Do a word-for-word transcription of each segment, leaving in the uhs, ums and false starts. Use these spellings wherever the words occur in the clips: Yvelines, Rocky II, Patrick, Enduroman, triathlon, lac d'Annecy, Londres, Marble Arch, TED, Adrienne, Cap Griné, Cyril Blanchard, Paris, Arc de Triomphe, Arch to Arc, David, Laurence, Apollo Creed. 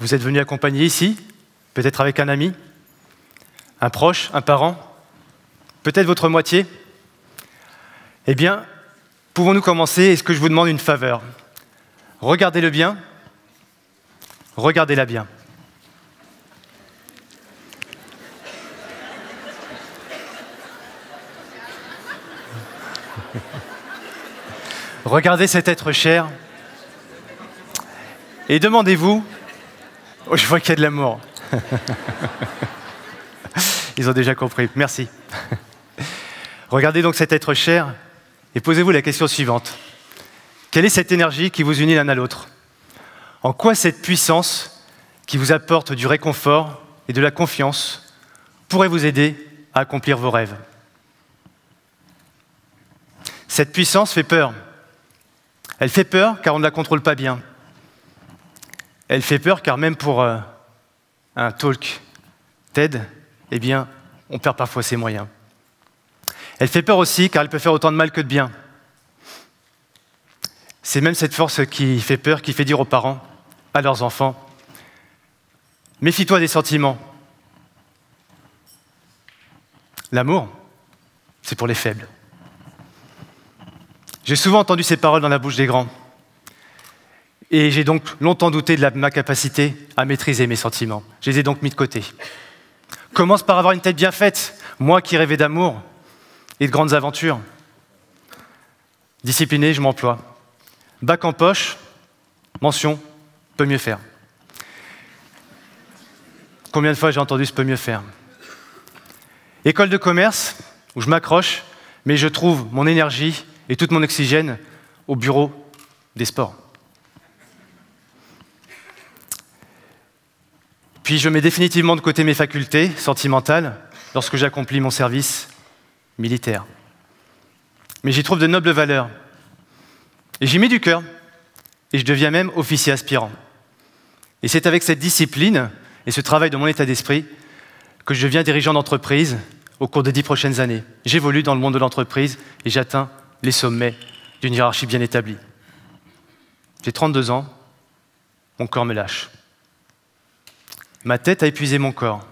Vous êtes venu accompagner ici, peut-être avec un ami, un proche, un parent, peut-être votre moitié. Eh bien, pouvons-nous commencer? Est-ce que je vous demande une faveur? Regardez-le bien, regardez-la bien. Regardez cet être cher et demandez-vous, oh, je vois qu'il y a de l'amour. Ils ont déjà compris, merci. Regardez donc cet être cher et posez-vous la question suivante. Quelle est cette énergie qui vous unit l'un à l'autre? En quoi cette puissance qui vous apporte du réconfort et de la confiance pourrait vous aider à accomplir vos rêves? Cette puissance fait peur. Elle fait peur car on ne la contrôle pas bien. Elle fait peur car même pour euh, un talk TED, eh bien, on perd parfois ses moyens. Elle fait peur aussi car elle peut faire autant de mal que de bien. C'est même cette force qui fait peur, qui fait dire aux parents, à leurs enfants, « Méfie-toi des sentiments. » L'amour, c'est pour les faibles. J'ai souvent entendu ces paroles dans la bouche des grands. Et j'ai donc longtemps douté de la, ma capacité à maîtriser mes sentiments. Je les ai donc mis de côté. Commence par avoir une tête bien faite, moi qui rêvais d'amour et de grandes aventures. Discipliné, je m'emploie. Bac en poche, mention, peut mieux faire. Combien de fois j'ai entendu ce peut mieux faire? École de commerce, où je m'accroche, mais je trouve mon énergie et tout mon oxygène au bureau des sports. Puis je mets définitivement de côté mes facultés sentimentales lorsque j'accomplis mon service militaire. Mais j'y trouve de nobles valeurs. Et j'y mets du cœur. Et je deviens même officier aspirant. Et c'est avec cette discipline et ce travail de mon état d'esprit que je deviens dirigeant d'entreprise au cours des dix prochaines années. J'évolue dans le monde de l'entreprise et j'atteins les sommets d'une hiérarchie bien établie. J'ai trente-deux ans, mon corps me lâche. Ma tête a épuisé mon corps.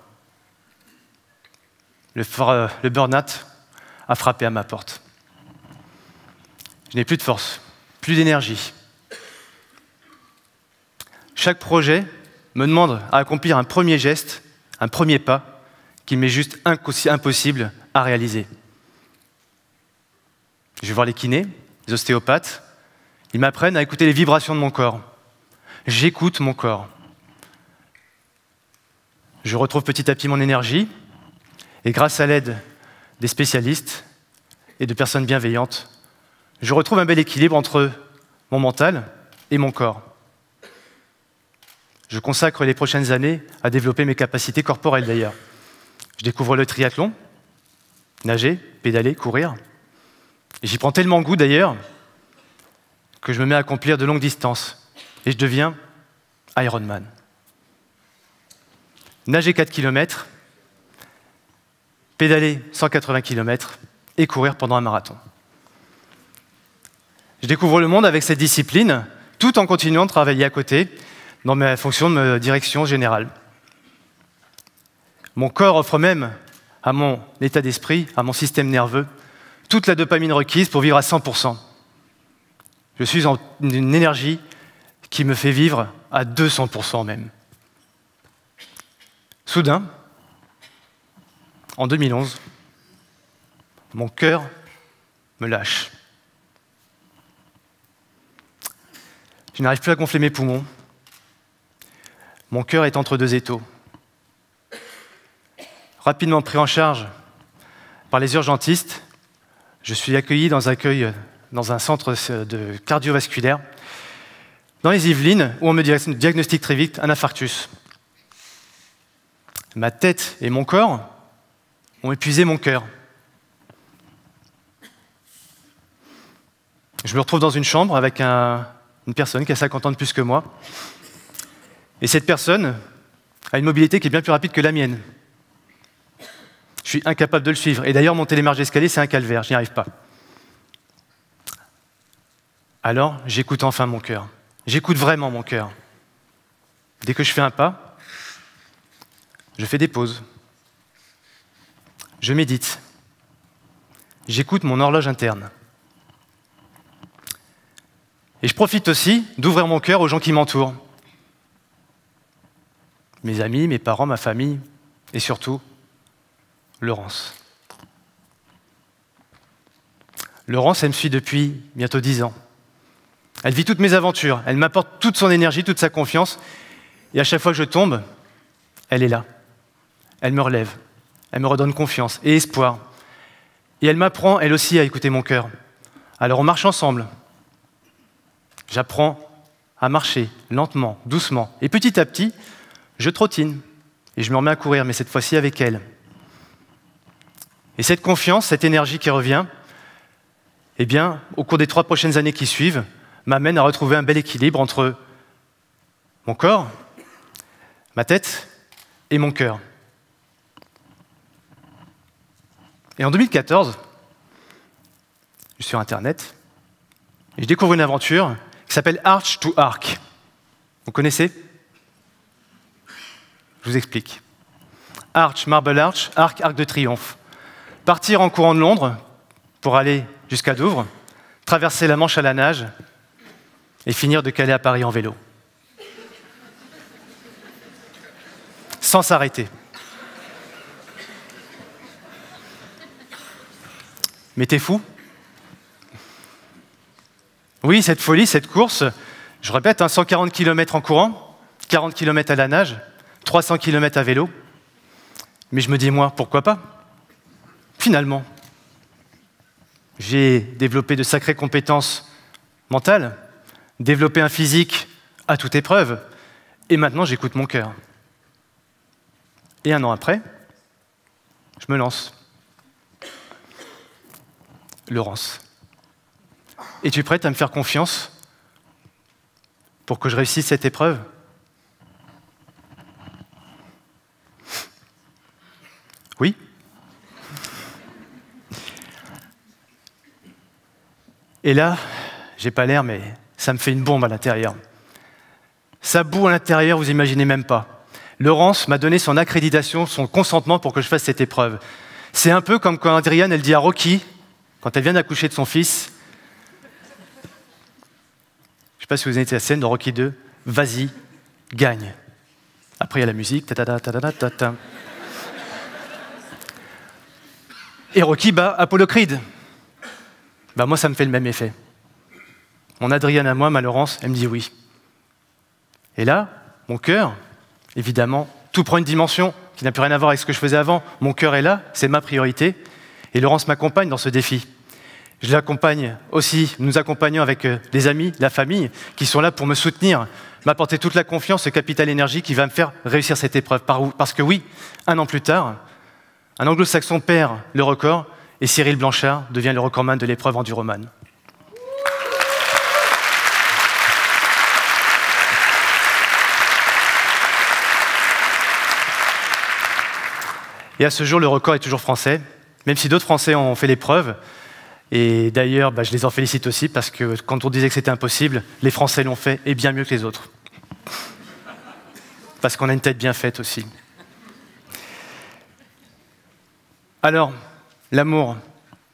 Le, euh, le burn-out a frappé à ma porte. Je n'ai plus de force, plus d'énergie. Chaque projet me demande à accomplir un premier geste, un premier pas, qui m'est juste impossible à réaliser. Je vais voir les kinés, les ostéopathes. Ils m'apprennent à écouter les vibrations de mon corps. J'écoute mon corps. Je retrouve petit à petit mon énergie. Et grâce à l'aide des spécialistes et de personnes bienveillantes, je retrouve un bel équilibre entre mon mental et mon corps. Je consacre les prochaines années à développer mes capacités corporelles d'ailleurs. Je découvre le triathlon, nager, pédaler, courir. J'y prends tellement goût d'ailleurs que je me mets à accomplir de longues distances et je deviens Ironman. Nager quatre kilomètres, pédaler cent quatre-vingts kilomètres et courir pendant un marathon. Je découvre le monde avec cette discipline tout en continuant de travailler à côté dans ma fonction de direction générale. Mon corps offre même à mon état d'esprit, à mon système nerveux, toute la dopamine requise pour vivre à cent pour cent. Je suis en une énergie qui me fait vivre à deux cents pour cent même. Soudain, en deux mille onze, mon cœur me lâche. Je n'arrive plus à gonfler mes poumons. Mon cœur est entre deux étaux. Rapidement pris en charge par les urgentistes, je suis accueilli dans un, accueil, dans un centre de cardiovasculaire, dans les Yvelines, où on me diagnostique très vite un infarctus. Ma tête et mon corps ont épuisé mon cœur. Je me retrouve dans une chambre avec un, une personne qui a cinquante ans de plus que moi. Et cette personne a une mobilité qui est bien plus rapide que la mienne. Je suis incapable de le suivre. Et d'ailleurs, monter les marches d'escalier, c'est un calvaire, je n'y arrive pas. Alors, j'écoute enfin mon cœur. J'écoute vraiment mon cœur. Dès que je fais un pas, je fais des pauses. Je médite. J'écoute mon horloge interne. Et je profite aussi d'ouvrir mon cœur aux gens qui m'entourent. Mes amis, mes parents, ma famille, et surtout, Laurence. Laurence, elle me suit depuis bientôt dix ans. Elle vit toutes mes aventures, elle m'apporte toute son énergie, toute sa confiance, et à chaque fois que je tombe, elle est là. Elle me relève, elle me redonne confiance et espoir. Et elle m'apprend, elle aussi, à écouter mon cœur. Alors on marche ensemble. J'apprends à marcher lentement, doucement, et petit à petit, je trottine, et je me remets à courir, mais cette fois-ci avec elle. Et cette confiance, cette énergie qui revient, eh bien, au cours des trois prochaines années qui suivent, m'amène à retrouver un bel équilibre entre mon corps, ma tête et mon cœur. Et en deux mille quatorze, je suis sur Internet et je découvre une aventure qui s'appelle Arch to Arc. Vous connaissez? Je vous explique. Arch, Marble Arch, Arc, Arc de Triomphe. Partir en courant de Londres pour aller jusqu'à Douvres, traverser la Manche à la nage et finir de Calais à Paris en vélo. Sans s'arrêter. Mais t'es fou? Oui, cette folie, cette course, je répète, hein, cent quarante kilomètres en courant, quarante kilomètres à la nage, trois cents kilomètres à vélo. Mais je me dis, moi, pourquoi pas? Finalement, j'ai développé de sacrées compétences mentales, développé un physique à toute épreuve, et maintenant j'écoute mon cœur. Et un an après, je me lance. Laurence, es-tu prête à me faire confiance pour que je réussisse cette épreuve? Oui. Et là, j'ai pas l'air, mais ça me fait une bombe à l'intérieur. Ça boue à l'intérieur, vous imaginez même pas. Laurence m'a donné son accréditation, son consentement pour que je fasse cette épreuve. C'est un peu comme quand Adrienne, elle dit à Rocky, quand elle vient d'accoucher de son fils, je ne sais pas si vous avez été à la scène de Rocky deux, vas-y, gagne. Après, il y a la musique, ta ta ta ta ta ta ta. Et Rocky bat Apollo Creed. Bah, moi, ça me fait le même effet. Mon Adrienne à moi, ma Laurence, elle me dit oui. Et là, mon cœur, évidemment, tout prend une dimension qui n'a plus rien à voir avec ce que je faisais avant. Mon cœur est là, c'est ma priorité. Et Laurence m'accompagne dans ce défi. Je l'accompagne aussi, nous accompagnons avec les amis, la famille, qui sont là pour me soutenir, m'apporter toute la confiance, ce capital énergie qui va me faire réussir cette épreuve. Parce que oui, un an plus tard, un anglo-saxon perd le record et Cyril Blanchard devient le recordman de l'épreuve Enduroman. Et à ce jour, le record est toujours français, même si d'autres Français ont fait l'épreuve. Et d'ailleurs, bah, je les en félicite aussi, parce que quand on disait que c'était impossible, les Français l'ont fait, et bien mieux que les autres. Parce qu'on a une tête bien faite aussi. Alors, l'amour,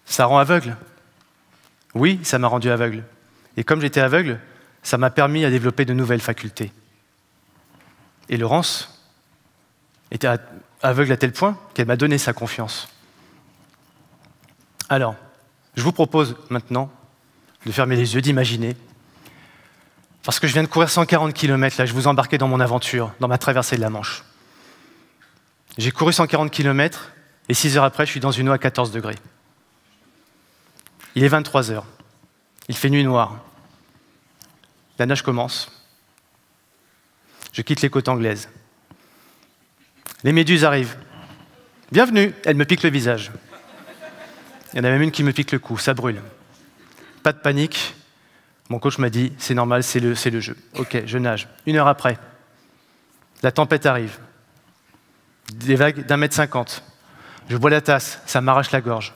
ça rend aveugle? Oui, ça m'a rendu aveugle. Et comme j'étais aveugle, ça m'a permis à développer de nouvelles facultés. Et Laurence était aveugle à tel point qu'elle m'a donné sa confiance. Alors, je vous propose maintenant de fermer les yeux, d'imaginer. Parce que je viens de courir cent quarante kilomètres, là, je vous embarquais dans mon aventure, dans ma traversée de la Manche. J'ai couru cent quarante kilomètres, et six heures après, je suis dans une eau à quatorze degrés. Il est vingt-trois heures, il fait nuit noire. La nage commence. Je quitte les côtes anglaises. Les méduses arrivent. Bienvenue, elles me piquent le visage. Il y en a même une qui me pique le cou, ça brûle. Pas de panique, mon coach m'a dit, c'est normal, c'est le, c'est le jeu. Ok, je nage. Une heure après, la tempête arrive. Des vagues d'un mètre cinquante. Je bois la tasse, ça m'arrache la gorge.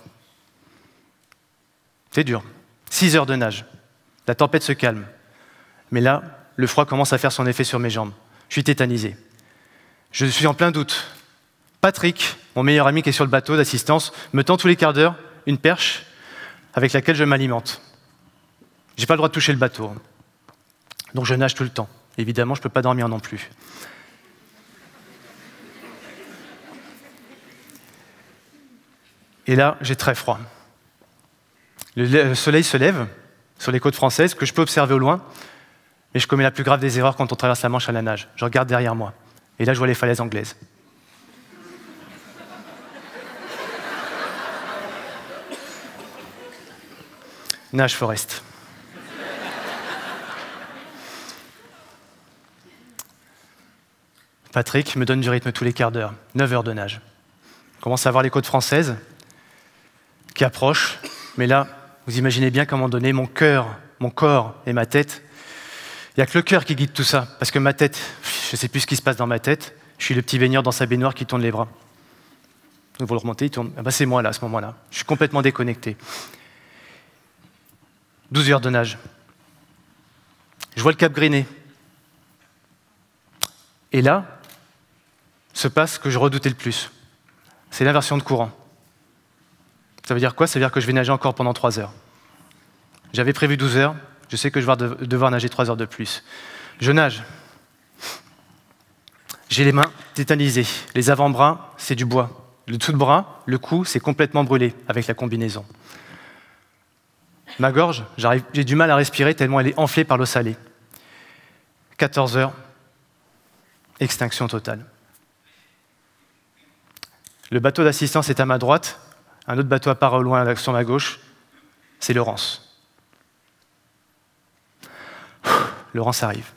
C'est dur. Six heures de nage. La tempête se calme. Mais là, le froid commence à faire son effet sur mes jambes. Je suis tétanisé. Je suis en plein doute. Patrick, mon meilleur ami qui est sur le bateau d'assistance, me tend tous les quarts d'heure une perche avec laquelle je m'alimente. Je n'ai pas le droit de toucher le bateau. Donc je nage tout le temps. Évidemment, je ne peux pas dormir non plus. Et là, j'ai très froid. Le soleil se lève sur les côtes françaises, que je peux observer au loin, mais je commets la plus grave des erreurs quand on traverse la Manche à la nage. Je regarde derrière moi, et là, je vois les falaises anglaises. Nage, Forest. Patrick me donne du rythme tous les quarts d'heure, neuf heures de nage. On commence à voir les côtes françaises qui approchent, mais là, vous imaginez bien qu'à un moment donné, mon cœur, mon corps et ma tête, il n'y a que le cœur qui guide tout ça, parce que ma tête, je ne sais plus ce qui se passe dans ma tête, je suis le petit baigneur dans sa baignoire qui tourne les bras. Vous le remontez, il tourne, ah ben c'est moi là, à ce moment-là, je suis complètement déconnecté. douze heures de nage. Je vois le Cap Griné. Et là, se passe ce que je redoutais le plus. C'est l'inversion de courant. Ça veut dire quoi? Ça veut dire que je vais nager encore pendant trois heures. J'avais prévu douze heures, je sais que je vais devoir nager trois heures de plus. Je nage. J'ai les mains tétanisées. Les avant-bras, c'est du bois. Le dessous de bras, le cou, c'est complètement brûlé avec la combinaison. Ma gorge, j'ai du mal à respirer tellement elle est enflée par l'eau salée. quatorze heures, extinction totale. Le bateau d'assistance est à ma droite, un autre bateau apparaît au loin sur ma gauche, c'est Laurence. Laurence arrive.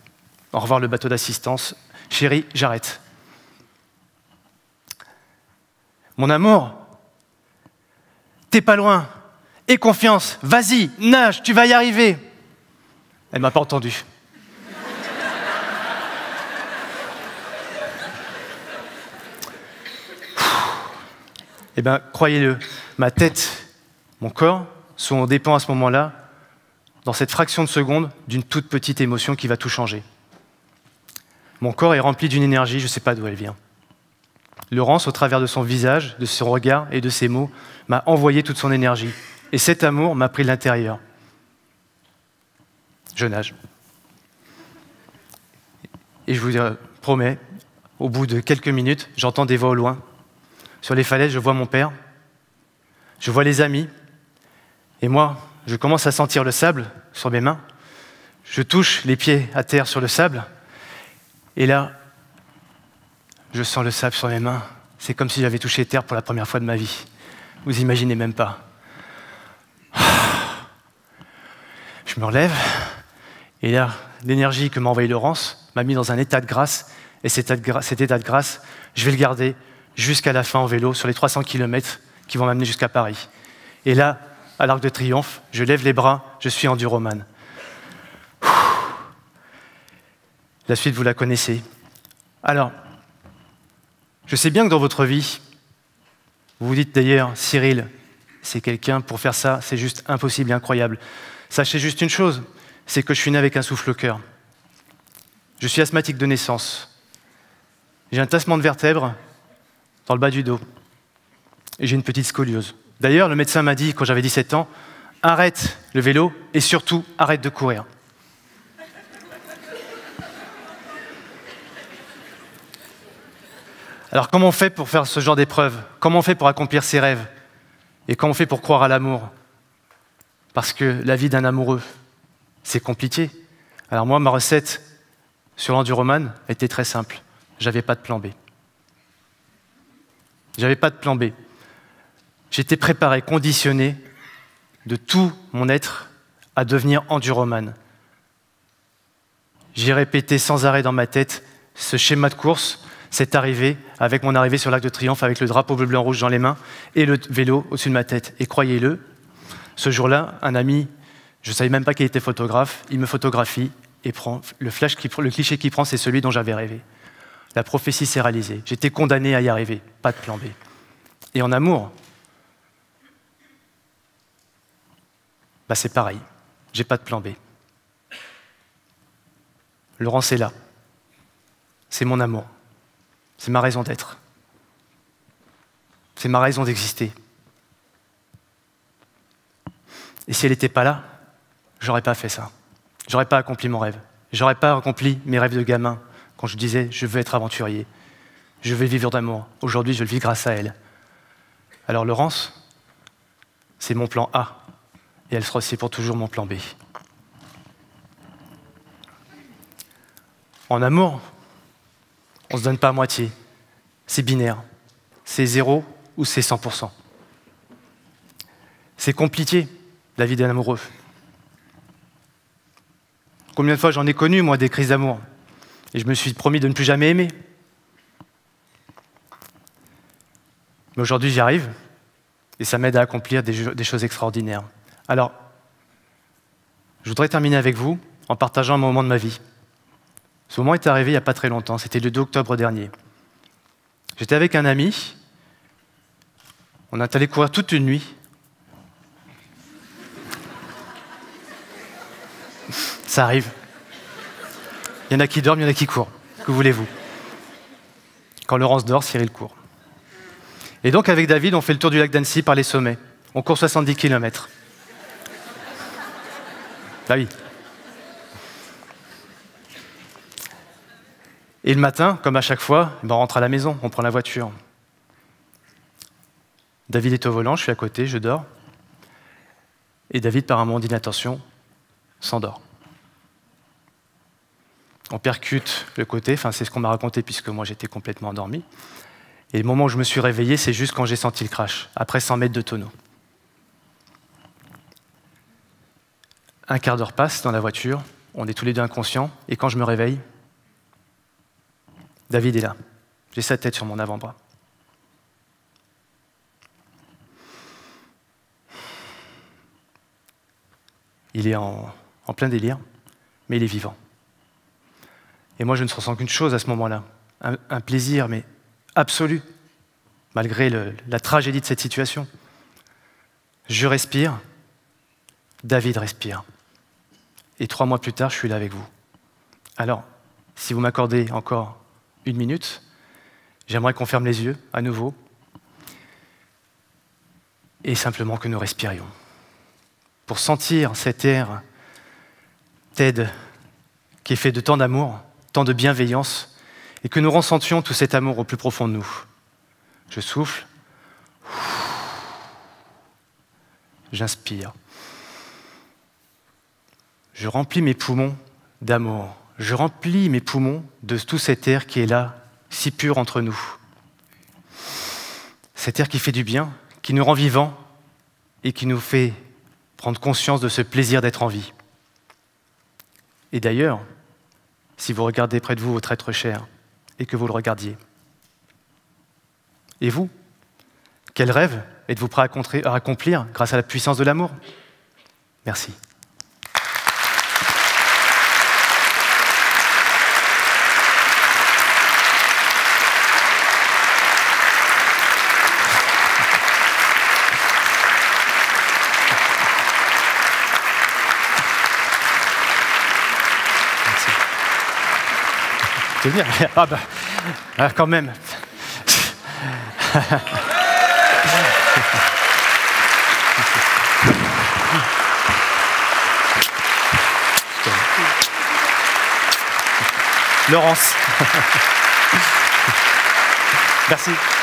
Au revoir le bateau d'assistance. Chérie, j'arrête. Mon amour, t'es pas loin. Aie confiance, vas-y, nage, tu vas y arriver. Elle m'a pas entendu. Eh bien, croyez-le, ma tête, mon corps sont dépendants à ce moment-là, dans cette fraction de seconde, d'une toute petite émotion qui va tout changer. Mon corps est rempli d'une énergie, je ne sais pas d'où elle vient. Laurence, au travers de son visage, de ses regards et de ses mots, m'a envoyé toute son énergie. Et cet amour m'a pris de l'intérieur. Je nage. Et je vous promets, au bout de quelques minutes, j'entends des voix au loin. Sur les falaises, je vois mon père, je vois les amis, et moi, je commence à sentir le sable sur mes mains, je touche les pieds à terre sur le sable, et là, je sens le sable sur mes mains. C'est comme si j'avais touché terre pour la première fois de ma vie. Vous imaginez même pas. Je me relève, et là, l'énergie que m'a envoyée Laurence m'a mis dans un état de grâce, et cet état de grâce, cet état de grâce je vais le garder jusqu'à la fin en vélo, sur les trois cents kilomètres qui vont m'amener jusqu'à Paris. Et là, à l'Arc de Triomphe, je lève les bras, je suis Enduroman. La suite, vous la connaissez. Alors, je sais bien que dans votre vie, vous vous dites d'ailleurs, Cyril, c'est quelqu'un, pour faire ça, c'est juste impossible et incroyable. Sachez juste une chose, c'est que je suis né avec un souffle au cœur. Je suis asthmatique de naissance. J'ai un tassement de vertèbres dans le bas du dos, et j'ai une petite scoliose. D'ailleurs, le médecin m'a dit, quand j'avais dix-sept ans, « Arrête le vélo, et surtout, arrête de courir. » Alors, comment on fait pour faire ce genre d'épreuve? Comment on fait pour accomplir ses rêves? Et comment on fait pour croire à l'amour? Parce que la vie d'un amoureux, c'est compliqué. Alors moi, ma recette sur l'Enduroman était très simple. J'avais pas de plan B. J'avais pas de plan B. J'étais préparé, conditionné de tout mon être à devenir Enduroman. J'ai répété sans arrêt dans ma tête ce schéma de course, cette arrivée, avec mon arrivée sur l'Arc de Triomphe, avec le drapeau bleu, blanc, rouge dans les mains et le vélo au-dessus de ma tête. Et croyez-le, ce jour-là, un ami, je ne savais même pas qu'il était photographe, il me photographie et prend le, flash qui, le cliché qu'il prend, c'est celui dont j'avais rêvé. La prophétie s'est réalisée. J'étais condamné à y arriver. Pas de plan B. Et en amour, bah c'est pareil. J'ai pas de plan B. Laurence est là. c'est mon amour. C'est ma raison d'être. C'est ma raison d'exister. Et si elle n'était pas là, j'aurais pas fait ça. J'aurais pas accompli mon rêve. J'aurais pas accompli mes rêves de gamin quand je disais « je veux être aventurier ». Je vais vivre d'amour. Aujourd'hui, je le vis grâce à elle. Alors Laurence, c'est mon plan A. Et elle sera aussi pour toujours mon plan B. En amour, on ne se donne pas à moitié. C'est binaire. C'est zéro ou c'est cent pour cent. C'est compliqué, la vie d'un amoureux. Combien de fois j'en ai connu, moi, des crises d'amour. Et je me suis promis de ne plus jamais aimer. Mais aujourd'hui, j'y arrive, et ça m'aide à accomplir des, des choses extraordinaires. Alors, je voudrais terminer avec vous en partageant un moment de ma vie. Ce moment est arrivé il n'y a pas très longtemps, c'était le deux octobre dernier. J'étais avec un ami, on est allé courir toute une nuit. Ça arrive. Il y en a qui dorment, il y en a qui courent. Que voulez-vous? Quand Laurence dort, Cyril court. Et donc, avec David, on fait le tour du lac d'Annecy par les sommets. On court soixante-dix kilomètres. Bah oui. Et le matin, comme à chaque fois, on rentre à la maison, on prend la voiture. David est au volant, je suis à côté, je dors. Et David, par un moment d'inattention, s'endort. On percute le côté, enfin, c'est ce qu'on m'a raconté puisque moi j'étais complètement endormi. Et le moment où je me suis réveillé, c'est juste quand j'ai senti le crash, après cent mètres de tonneau. Un quart d'heure passe dans la voiture, on est tous les deux inconscients, et quand je me réveille, David est là. J'ai sa tête sur mon avant-bras. Il est en, en plein délire, mais il est vivant. Et moi, je ne ressens qu'une chose à ce moment-là, un, un plaisir, mais absolu, malgré le, la tragédie de cette situation. Je respire, David respire. Et trois mois plus tard, je suis là avec vous. Alors, si vous m'accordez encore une minute, j'aimerais qu'on ferme les yeux à nouveau et simplement que nous respirions. Pour sentir cet air tiède qui est fait de tant d'amour, tant de bienveillance, et que nous ressentions tout cet amour au plus profond de nous. Je souffle. J'inspire. Je remplis mes poumons d'amour. Je remplis mes poumons de tout cet air qui est là, si pur entre nous. Cet air qui fait du bien, qui nous rend vivants et qui nous fait prendre conscience de ce plaisir d'être en vie. Et d'ailleurs, si vous regardez près de vous votre être cher, et que vous le regardiez. Et vous, quel rêve êtes-vous prêt à accomplir grâce à la puissance de l'amour? Merci. Tu veux venir? Ah bah, ah quand même. Laurence. Merci.